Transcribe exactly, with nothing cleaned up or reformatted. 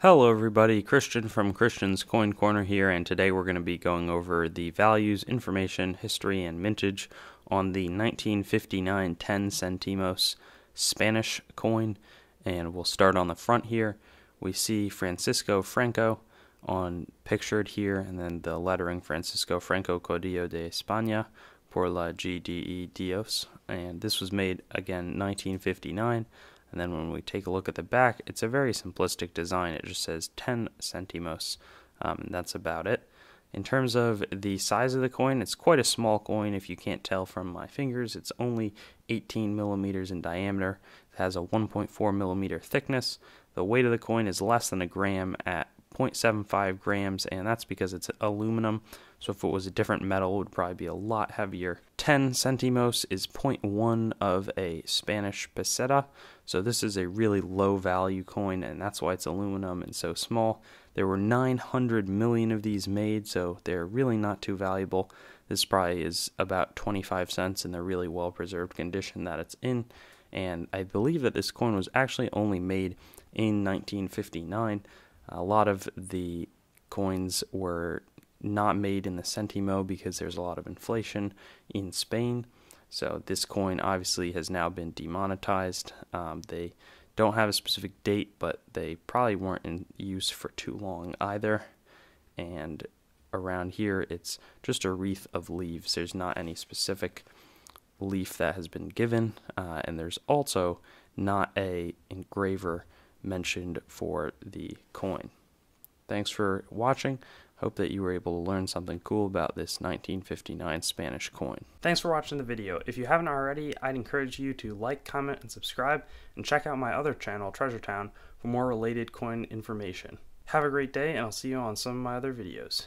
Hello everybody, Christian from Christian's Coin Corner here, and today we're going to be going over the values, information, history, and mintage on the nineteen fifty-nine ten centimos Spanish coin. And we'll start on the front here. We see Francisco Franco on pictured here, and then the lettering Francisco Franco Codillo de España por la G D E Dios. And this was made again nineteen fifty-nine. And then when we take a look at the back, it's a very simplistic design. It just says ten centimos. Um, and that's about it. In terms of the size of the coin, it's quite a small coin. If you can't tell from my fingers, it's only eighteen millimeters in diameter. It has a one point four millimeter thickness. The weight of the coin is less than a gram at zero point seven five grams, and that's because it's aluminum. So if it was a different metal, it would probably be a lot heavier. ten centimos is zero point one of a Spanish peseta, so this is a really low value coin, and that's why it's aluminum and so small. There were nine hundred million of these made, so they're really not too valuable. This probably is about twenty-five cents in the really well preserved condition that it's in, and I believe that this coin was actually only made in nineteen fifty-nine. A lot of the coins were not made in the centimo because there's a lot of inflation in Spain. So this coin obviously has now been demonetized. Um, they don't have a specific date, but they probably weren't in use for too long either. And around here, it's just a wreath of leaves. There's not any specific leaf that has been given. Uh, and there's also not a engraver mentioned for the coin. Thanks for watching. Hope that you were able to learn something cool about this nineteen fifty-nine Spanish coin. Thanks for watching the video. If you haven't already, I'd encourage you to like, comment, and subscribe, and check out my other channel, Treasure Town, for more related coin information. Have a great day, and I'll see you on some of my other videos.